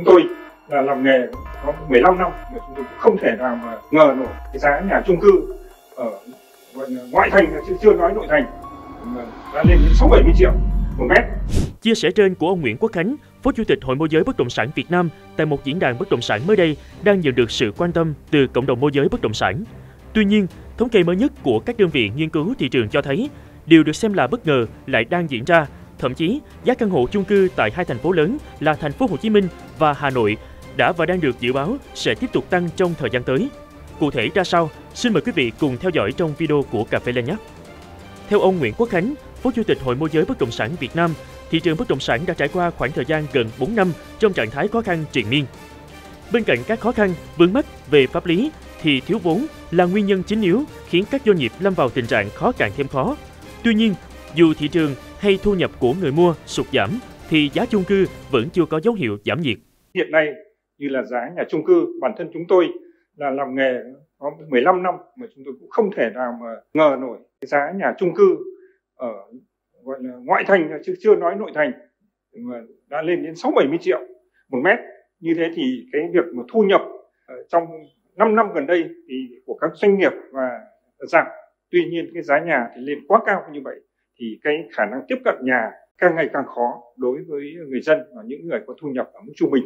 chúng tôi là làm nghề có 15 năm mà chúng tôi không thể nào mà ngờ nổi cái giá nhà chung cư ở ngoại thành, chưa nói nội thành, đã lên đến 60-70 triệu một mét. Chia sẻ trên của ông Nguyễn Quốc Khánh, Phó Chủ tịch Hội Môi giới Bất động sản Việt Nam tại một diễn đàn bất động sản mới đây đang nhận được sự quan tâm từ cộng đồng môi giới bất động sản. Tuy nhiên, thống kê mới nhất của các đơn vị nghiên cứu thị trường cho thấy điều được xem là bất ngờ lại đang diễn ra. Thậm chí, giá căn hộ chung cư tại hai thành phố lớn là thành phố Hồ Chí Minh và Hà Nội đã và đang được dự báo sẽ tiếp tục tăng trong thời gian tới. Cụ thể ra sao, xin mời quý vị cùng theo dõi trong video của CafeLand nhé. Theo ông Nguyễn Quốc Khánh, Phó Chủ tịch Hội Môi giới Bất động sản Việt Nam, thị trường bất động sản đã trải qua khoảng thời gian gần 4 năm trong trạng thái khó khăn triền miên. Bên cạnh các khó khăn, vướng mắc về pháp lý thì thiếu vốn là nguyên nhân chính yếu khiến các doanh nghiệp lâm vào tình trạng khó càng thêm khó. Tuy nhiên, dù thị trường hay thu nhập của người mua sụt giảm thì giá chung cư vẫn chưa có dấu hiệu giảm nhiệt. Hiện nay như là giá nhà chung cư, bản thân chúng tôi là làm nghề có 15 năm mà chúng tôi cũng không thể nào mà ngờ nổi cái giá nhà chung cư ở ngoại thành, chứ chưa nói nội thành, đã lên đến 60-70 triệu một mét. Như thế thì cái việc mà thu nhập trong 5 năm gần đây thì của các doanh nghiệp và giảm, tuy nhiên cái giá nhà thì lên quá cao như vậy thì cái khả năng tiếp cận nhà càng ngày càng khó đối với người dân và những người có thu nhập ở mức trung bình.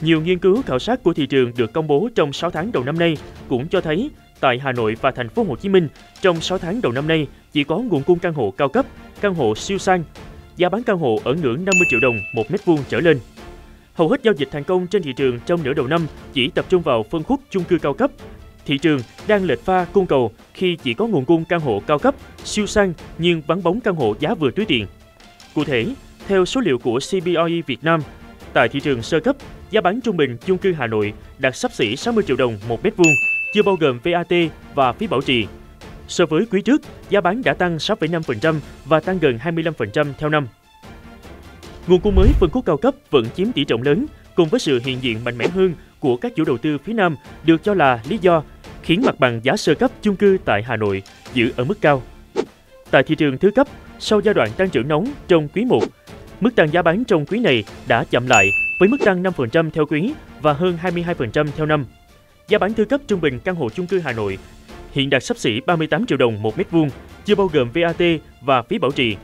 Nhiều nghiên cứu khảo sát của thị trường được công bố trong 6 tháng đầu năm nay cũng cho thấy tại Hà Nội và thành phố Hồ Chí Minh trong 6 tháng đầu năm nay chỉ có nguồn cung căn hộ cao cấp, căn hộ siêu sang, giá bán căn hộ ở ngưỡng 50 triệu đồng một mét vuông trở lên. Hầu hết giao dịch thành công trên thị trường trong nửa đầu năm chỉ tập trung vào phân khúc chung cư cao cấp. Thị trường đang lệch pha cung cầu khi chỉ có nguồn cung căn hộ cao cấp, siêu sang nhưng vắng bóng căn hộ giá vừa túi tiền. Cụ thể, theo số liệu của CBRE Việt Nam, tại thị trường sơ cấp, giá bán trung bình chung cư Hà Nội đạt xấp xỉ 60 triệu đồng một mét vuông, chưa bao gồm VAT và phí bảo trì. So với quý trước, giá bán đã tăng 6,5% và tăng gần 25% theo năm. Nguồn cung mới phân khúc cao cấp vẫn chiếm tỷ trọng lớn, cùng với sự hiện diện mạnh mẽ hơn của các chủ đầu tư phía Nam được cho là lý do khiến mặt bằng giá sơ cấp chung cư tại Hà Nội giữ ở mức cao. Tại thị trường thứ cấp, sau giai đoạn tăng trưởng nóng trong quý 1, mức tăng giá bán trong quý này đã chậm lại với mức tăng 5% theo quý và hơn 22% theo năm. Giá bán thứ cấp trung bình căn hộ chung cư Hà Nội hiện đạt xấp xỉ 38 triệu đồng một mét vuông, chưa bao gồm VAT và phí bảo trì.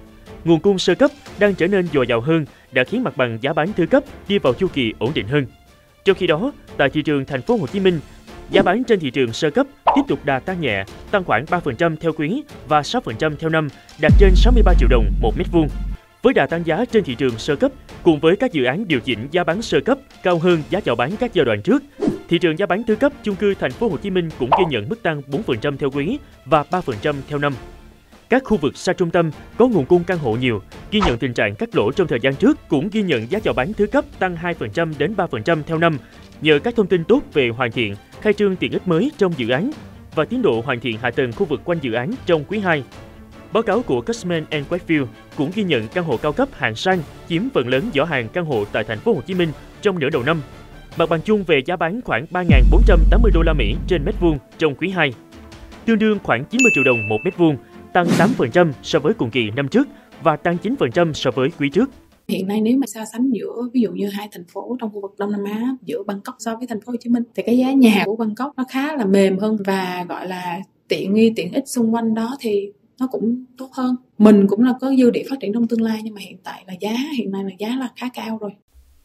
Nguồn cung sơ cấp đang trở nên dồi dào hơn đã khiến mặt bằng giá bán thứ cấp đi vào chu kỳ ổn định hơn. Trong khi đó, tại thị trường thành phố Hồ Chí Minh, giá bán trên thị trường sơ cấp tiếp tục đà tăng nhẹ, tăng khoảng 3% theo quý và 6% theo năm, đạt trên 63 triệu đồng một mét vuông. Với đà tăng giá trên thị trường sơ cấp, cùng với các dự án điều chỉnh giá bán sơ cấp cao hơn giá chào bán các giai đoạn trước, thị trường giá bán thứ cấp chung cư thành phố Hồ Chí Minh cũng ghi nhận mức tăng 4% theo quý và 3% theo năm. Các khu vực xa trung tâm có nguồn cung căn hộ nhiều, ghi nhận tình trạng cắt lỗ trong thời gian trước cũng ghi nhận giá chào bán thứ cấp tăng 2% đến 3% theo năm nhờ các thông tin tốt về hoàn thiện, khai trương tiện ích mới trong dự án và tiến độ hoàn thiện hạ tầng khu vực quanh dự án trong quý 2. Báo cáo của Cushman & Wakefield cũng ghi nhận căn hộ cao cấp hạng sang chiếm phần lớn giỏ hàng căn hộ tại thành phố Hồ Chí Minh trong nửa đầu năm. Mặt bằng chung về giá bán khoảng 3.480 đô la Mỹ trên mét vuông trong quý 2, tương đương khoảng 90 triệu đồng một mét vuông, tăng 8% so với cùng kỳ năm trước và tăng 9% so với quý trước. Hiện nay nếu mà so sánh giữa ví dụ như hai thành phố trong khu vực Đông Nam Á, giữa Bangkok so với thành phố Hồ Chí Minh thì cái giá nhà của Bangkok nó khá là mềm hơn và gọi là tiện ích xung quanh đó thì nó cũng tốt hơn. Mình cũng là có dư địa phát triển trong tương lai nhưng mà hiện nay là giá là khá cao rồi.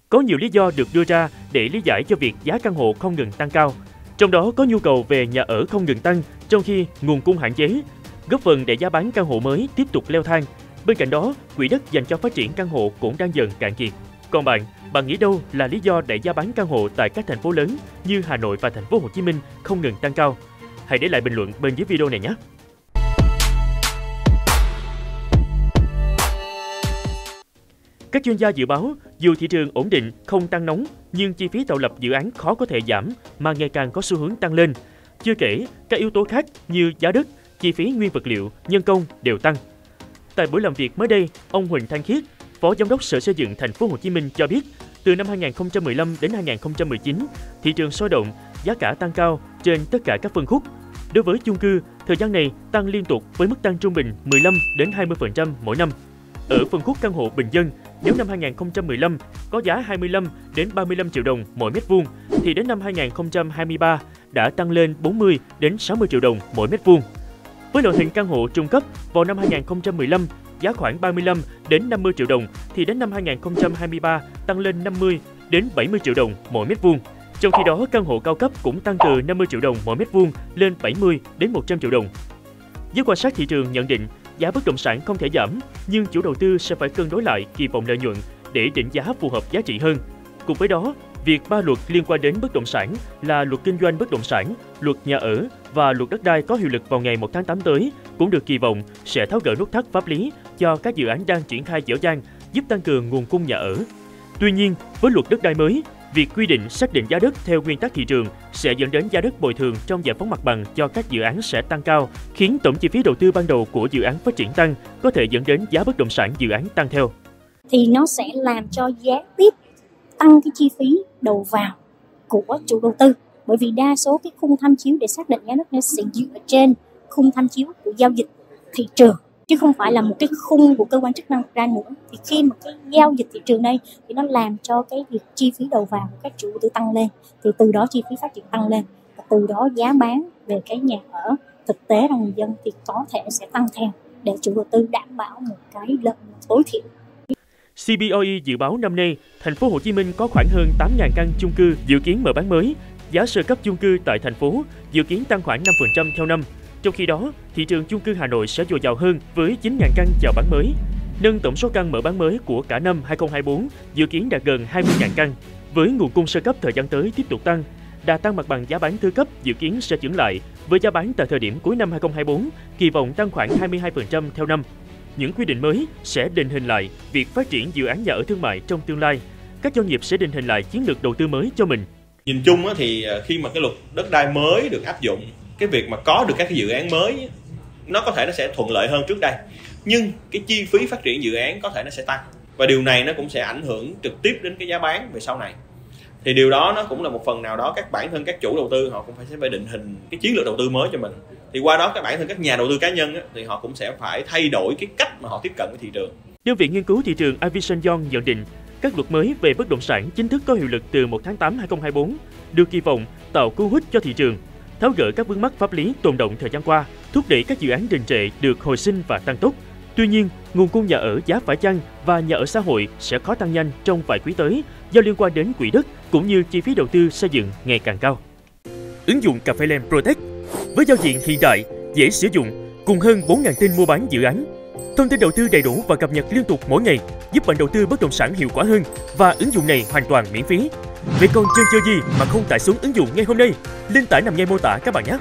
Có nhiều lý do được đưa ra để lý giải cho việc giá căn hộ không ngừng tăng cao. Trong đó có nhu cầu về nhà ở không ngừng tăng trong khi nguồn cung hạn chế, góp phần để giá bán căn hộ mới tiếp tục leo thang. Bên cạnh đó, quỹ đất dành cho phát triển căn hộ cũng đang dần cạn kiệt. Còn bạn nghĩ đâu là lý do để giá bán căn hộ tại các thành phố lớn như Hà Nội và thành phố Hồ Chí Minh không ngừng tăng cao? Hãy để lại bình luận bên dưới video này nhé! Các chuyên gia dự báo, dù thị trường ổn định, không tăng nóng, nhưng chi phí tạo lập dự án khó có thể giảm mà ngày càng có xu hướng tăng lên. Chưa kể, các yếu tố khác như giá đất, chi phí nguyên vật liệu, nhân công đều tăng. Tại buổi làm việc mới đây, ông Huỳnh Thanh Khiết, Phó Giám đốc Sở Xây dựng Thành phố Hồ Chí Minh cho biết, từ năm 2015 đến 2019, thị trường sôi động, giá cả tăng cao trên tất cả các phân khúc. Đối với chung cư, thời gian này tăng liên tục với mức tăng trung bình 15 đến 20% mỗi năm. Ở phân khúc căn hộ bình dân, Nếu năm 2015 có giá 25 đến 35 triệu đồng mỗi mét vuông thì đến năm 2023 đã tăng lên 40 đến 60 triệu đồng mỗi mét vuông. Với loại hình căn hộ trung cấp vào năm 2015 giá khoảng 35 đến 50 triệu đồng thì đến năm 2023 tăng lên 50 đến 70 triệu đồng mỗi mét vuông. Trong khi đó, căn hộ cao cấp cũng tăng từ 50 triệu đồng mỗi mét vuông lên 70 đến 100 triệu đồng. Giới quan sát thị trường nhận định giá bất động sản không thể giảm, nhưng chủ đầu tư sẽ phải cân đối lại kỳ vọng lợi nhuận để định giá phù hợp giá trị hơn. Cùng với đó, việc ba luật liên quan đến bất động sản là luật kinh doanh bất động sản, luật nhà ở và luật đất đai có hiệu lực vào ngày 1 tháng 8 tới cũng được kỳ vọng sẽ tháo gỡ nút thắt pháp lý cho các dự án đang triển khai dở dang, giúp tăng cường nguồn cung nhà ở. Tuy nhiên, với luật đất đai mới, việc quy định xác định giá đất theo nguyên tắc thị trường sẽ dẫn đến giá đất bồi thường trong giải phóng mặt bằng cho các dự án sẽ tăng cao, khiến tổng chi phí đầu tư ban đầu của dự án phát triển tăng, có thể dẫn đến giá bất động sản dự án tăng theo. Thì nó sẽ làm cho giá tiếp tăng cái chi phí đầu vào của chủ đầu tư. Bởi vì đa số cái khung tham chiếu để xác định giá đất nó sẽ dựa trên khung tham chiếu của giao dịch thị trường, chứ không phải là một cái khung của cơ quan chức năng ra nữa. Thì khi mà cái giao dịch thị trường đây thì nó làm cho cái việc chi phí đầu vào của các chủ đầu tư tăng lên, thì từ đó chi phí phát triển tăng lên, và từ đó giá bán về cái nhà ở thực tế là người dân thì có thể sẽ tăng theo để chủ đầu tư đảm bảo một cái lợi nhuận tối thiểu. CBRE dự báo năm nay Thành phố Hồ Chí Minh có khoảng hơn 8.000 căn chung cư dự kiến mở bán mới. Giá sơ cấp chung cư tại thành phố dự kiến tăng khoảng 5% theo năm. Trong khi đó, thị trường chung cư Hà Nội sẽ dồi dào hơn với 9.000 căn chào bán mới, nâng tổng số căn mở bán mới của cả năm 2024 dự kiến đạt gần 20.000 căn. Với nguồn cung sơ cấp thời gian tới tiếp tục tăng, đà tăng mặt bằng giá bán thứ cấp dự kiến sẽ chững lại với giá bán tại thời điểm cuối năm 2024 kỳ vọng tăng khoảng 22% theo năm. Những quy định mới sẽ định hình lại việc phát triển dự án nhà ở thương mại trong tương lai. Các doanh nghiệp sẽ định hình lại chiến lược đầu tư mới cho mình. Nhìn chung thì khi mà cái luật đất đai mới được áp dụng, cái việc mà có được các cái dự án mới nó có thể nó sẽ thuận lợi hơn trước đây, nhưng cái chi phí phát triển dự án có thể nó sẽ tăng, và điều này nó cũng sẽ ảnh hưởng trực tiếp đến cái giá bán về sau này. Thì điều đó nó cũng là một phần nào đó các bản thân các chủ đầu tư họ cũng sẽ phải định hình cái chiến lược đầu tư mới cho mình. Thì qua đó các bản thân các nhà đầu tư cá nhân thì họ cũng sẽ phải thay đổi cái cách mà họ tiếp cận với thị trường. Đơn vị nghiên cứu thị trường Avison Young nhận định các luật mới về bất động sản chính thức có hiệu lực từ 1 tháng 8 2024 được kỳ vọng tạo cú hích cho thị trường, tháo gỡ các vướng mắc pháp lý tồn động thời gian qua, thúc đẩy các dự án đình trệ được hồi sinh và tăng tốc. Tuy nhiên, nguồn cung nhà ở giá phải chăng và nhà ở xã hội sẽ khó tăng nhanh trong vài quý tới do liên quan đến quỹ đất cũng như chi phí đầu tư xây dựng ngày càng cao. Ứng dụng CafeLand Proptech với giao diện hiện đại, dễ sử dụng cùng hơn 4.000 tin mua bán dự án, thông tin đầu tư đầy đủ và cập nhật liên tục mỗi ngày giúp bạn đầu tư bất động sản hiệu quả hơn, và ứng dụng này hoàn toàn miễn phí. Vậy còn chân chơi gì mà không tải xuống ứng dụng ngay hôm nay? Link tải nằm ngay mô tả các bạn nhé.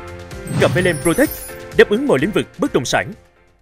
CafeLand Proptech đáp ứng mọi lĩnh vực bất động sản.